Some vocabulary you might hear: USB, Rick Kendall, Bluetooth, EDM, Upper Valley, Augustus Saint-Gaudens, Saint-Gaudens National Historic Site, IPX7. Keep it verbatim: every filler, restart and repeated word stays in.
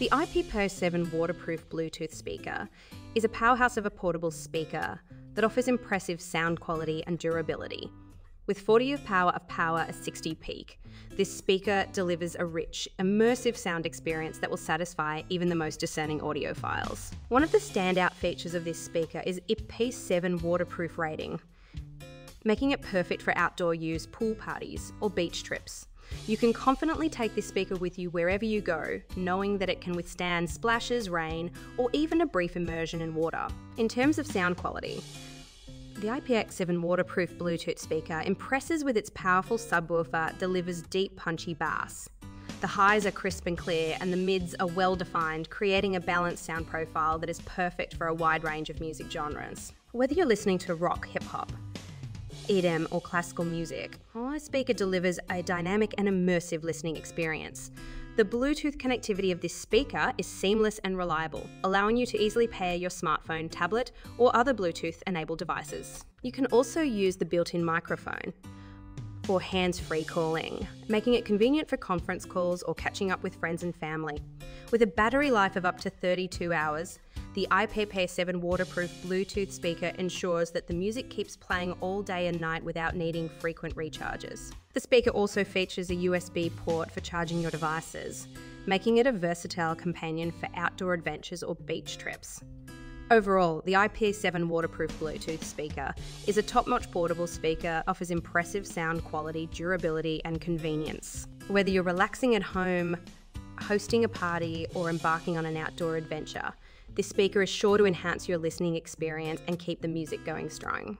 The I P X seven waterproof Bluetooth speaker is a powerhouse of a portable speaker that offers impressive sound quality and durability. With forty watts of power at sixty peak, this speaker delivers a rich, immersive sound experience that will satisfy even the most discerning audiophiles. One of the standout features of this speaker is I P X seven waterproof rating, making it perfect for outdoor use, pool parties, or beach trips. You can confidently take this speaker with you wherever you go, knowing that it can withstand splashes, rain, or even a brief immersion in water. In terms of sound quality, the I P X seven waterproof Bluetooth speaker impresses with its powerful subwoofer that delivers deep, punchy bass. The highs are crisp and clear, and the mids are well-defined, creating a balanced sound profile that is perfect for a wide range of music genres. Whether you're listening to rock, hip-hop, E D M or classical music, our speaker delivers a dynamic and immersive listening experience. The Bluetooth connectivity of this speaker is seamless and reliable, allowing you to easily pair your smartphone, tablet, or other Bluetooth-enabled devices. You can also use the built-in microphone for hands-free calling, making it convenient for conference calls or catching up with friends and family. With a battery life of up to thirty-two hours, the I P X seven waterproof Bluetooth speaker ensures that the music keeps playing all day and night without needing frequent recharges. The speaker also features a U S B port for charging your devices, making it a versatile companion for outdoor adventures or beach trips. Overall, the I P X seven waterproof Bluetooth speaker is a top-notch portable speaker, offers impressive sound quality, durability, and convenience. Whether you're relaxing at home, hosting a party, or embarking on an outdoor adventure, this speaker is sure to enhance your listening experience and keep the music going strong.